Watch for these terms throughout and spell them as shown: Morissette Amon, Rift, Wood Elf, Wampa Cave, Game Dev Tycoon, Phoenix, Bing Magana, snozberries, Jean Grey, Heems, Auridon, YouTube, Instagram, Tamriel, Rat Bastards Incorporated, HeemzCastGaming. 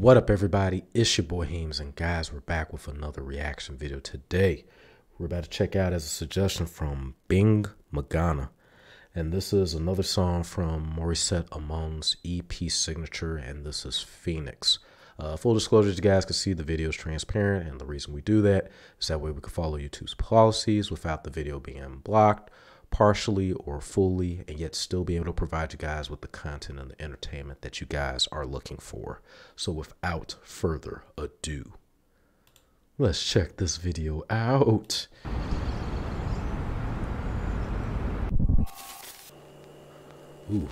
What up, everybody? It's your boy Heems, and guys, we're back with another reaction video. Today we're about to check out, as a suggestion, from Bing Magana, and this is another song from Morissette Amon's EP Signature, and this is Phoenix. Full disclosure, you guys can see the video is transparent, and the reason we do that is that way we can follow YouTube's policies without the video being blocked partially or fully, and yet still be able to provide you guys with the content and the entertainment that you guys are looking for. So without further ado, let's check this video out. Ooh.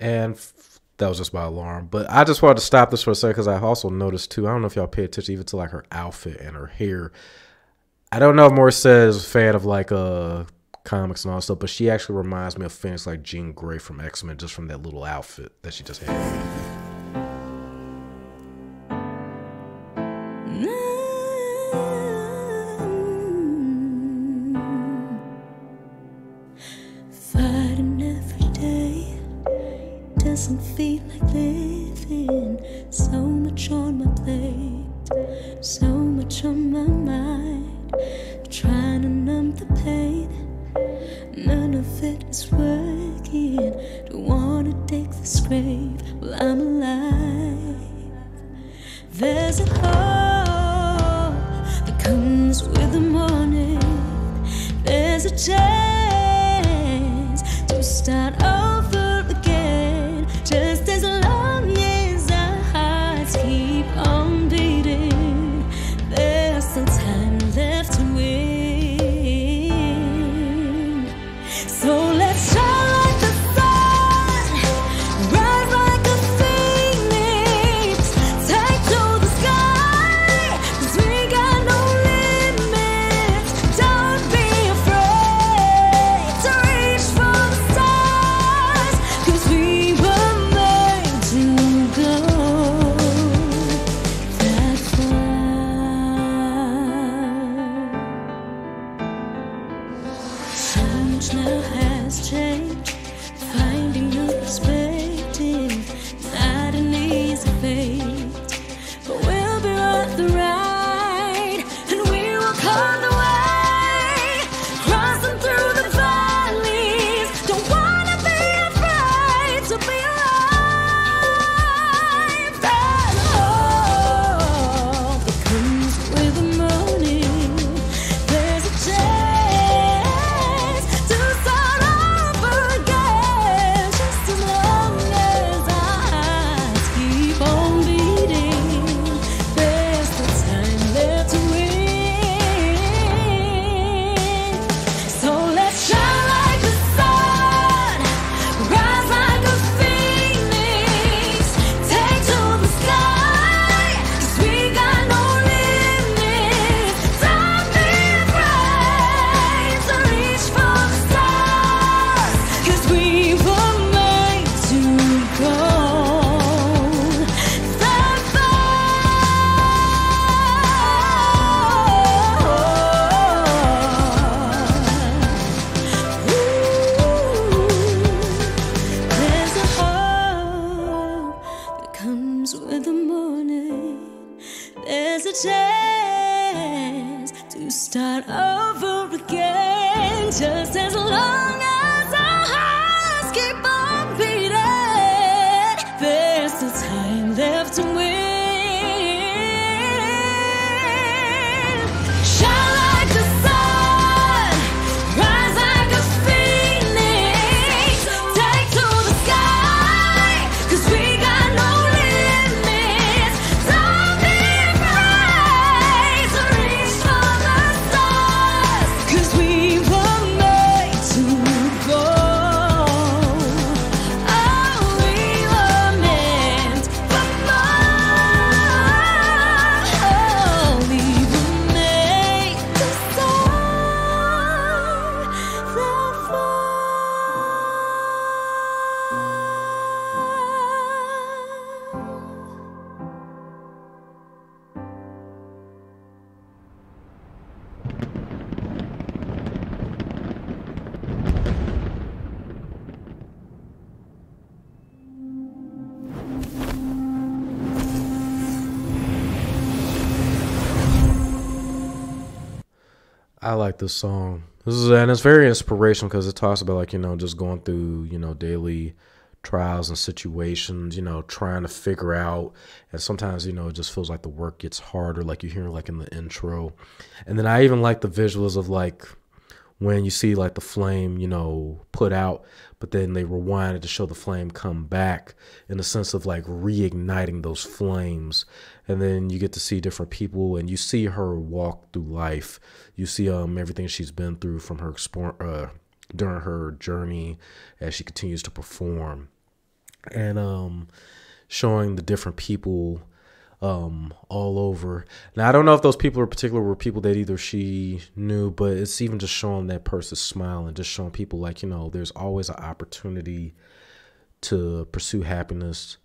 And that was just my alarm, but I just wanted to stop this for a second because I also noticed too, I don't know if y'all pay attention even to like her outfit and her hair. I don't know if Morissette is a fan of like comics and all that stuff, but she actually reminds me of Phoenix, like Jean Grey from X-Men, just from that little outfit that she just had. Doesn't feel like living, so much on my plate, so much on my mind, trying to numb the pain, none of it is working, don't want to dig this grave, well I'm alive, there's a hope that comes with the morning, there's a chance to start over. Just as long as our hearts keep on beating, there's still time left to win. So let's try like the sun, ride like a phoenix, take to the sky, 'cause we got no limits. Don't be afraid to reach for the stars, 'cause we will. Now has changed, finding new perspective, not an easy fate, but we'll be on the ride, and we will call the way, crossing through the valleys, don't wanna be afraid to be alive, and all that comes with the morning, there's a chance. There's a chance to start over again, just as long as our hearts keep on beating, there's still time left to win. I like this song. This is, and it's very inspirational because it talks about, like, you know, just going through, you know, daily trials and situations, you know, trying to figure out. And sometimes, you know, it just feels like the work gets harder, like you hear like in the intro. And then I even like the visuals of like when you see like the flame, you know, put out, but then they rewind it to show the flame come back, in the sense of like reigniting those flames. And then you get to see different people, and you see her walk through life. You see everything she's been through from her during her journey as she continues to perform, and showing the different people all over. Now, I don't know if those people in particular were people that either she knew, but it's even just showing that person's smile and just showing people like, you know, there's always an opportunity to pursue happiness,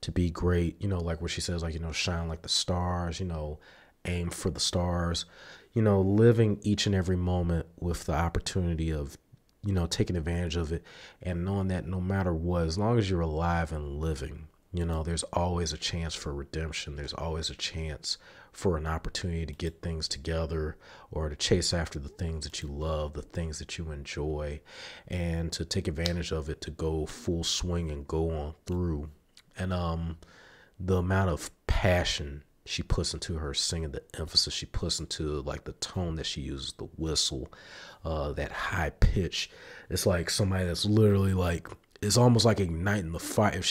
to be great, you know, like where she says, like, you know, shine like the stars, you know, aim for the stars, you know, living each and every moment with the opportunity of, you know, taking advantage of it, and knowing that no matter what, as long as you're alive and living, you know, there's always a chance for redemption. There's always a chance for an opportunity to get things together, or to chase after the things that you love, the things that you enjoy, and to take advantage of it, to go full swing and go on through. And the amount of passion she puts into her singing, the emphasis she puts into like the tone that she uses, the whistle, that high pitch. It's like somebody that's literally like, it's almost like igniting the fire. If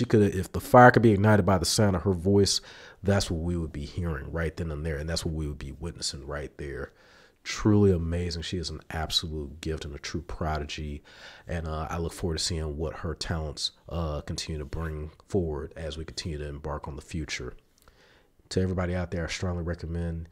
the fire could be ignited by the sound of her voice, that's what we would be hearing right then and there, and that's what we would be witnessing right there. Truly amazing. She is an absolute gift and a true prodigy, and I look forward to seeing what her talents continue to bring forward as we continue to embark on the future. To everybody out there, I strongly recommend,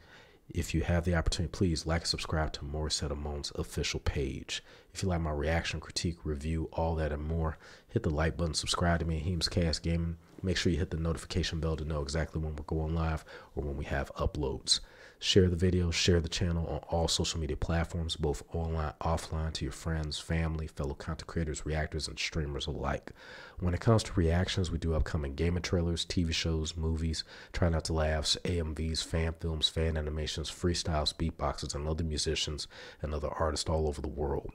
if you have the opportunity, please like and subscribe to Morissette Amon's official page. If you like my reaction, critique, review, all that and more, hit the like button, subscribe to me at HeemzCastGaming. Make sure you hit the notification bell to know exactly when we're going live or when we have uploads. Share the video, share the channel on all social media platforms, both online, offline, to your friends, family, fellow content creators, reactors, and streamers alike. When it comes to reactions, we do upcoming gaming trailers, TV shows, movies, Try Not to Laughs, AMVs, fan films, fan animations, freestyles, beatboxes, and other musicians and other artists all over the world.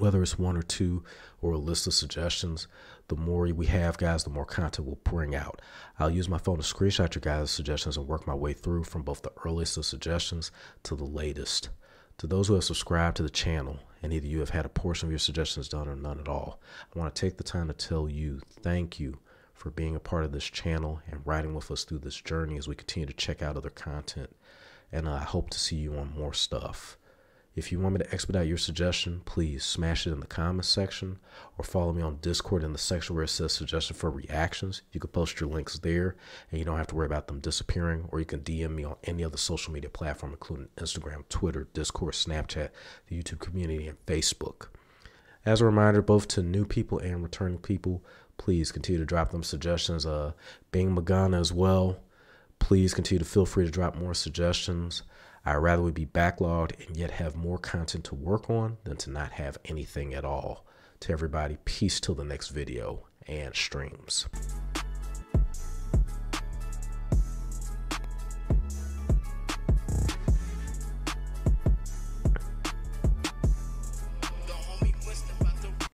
Whether it's one or two or a list of suggestions, the more we have, guys, the more content we'll bring out. I'll use my phone to screenshot your guys' suggestions and work my way through from both the earliest of suggestions to the latest. To those who have subscribed to the channel, and either you have had a portion of your suggestions done or none at all, I want to take the time to tell you thank you for being a part of this channel and riding with us through this journey as we continue to check out other content. And I hope to see you on more stuff. If you want me to expedite your suggestion, please smash it in the comments section, or follow me on Discord in the section where it says suggestion for reactions. You can post your links there, and you don't have to worry about them disappearing. Or you can DM me on any other social media platform, including Instagram, Twitter, Discord, Snapchat, the YouTube community, and Facebook. As a reminder, both to new people and returning people, please continue to drop them suggestions. Bing Magana as well. Please continue to feel free to drop more suggestions. I'd rather we be backlogged and yet have more content to work on than to not have anything at all. To everybody, peace till the next video and streams.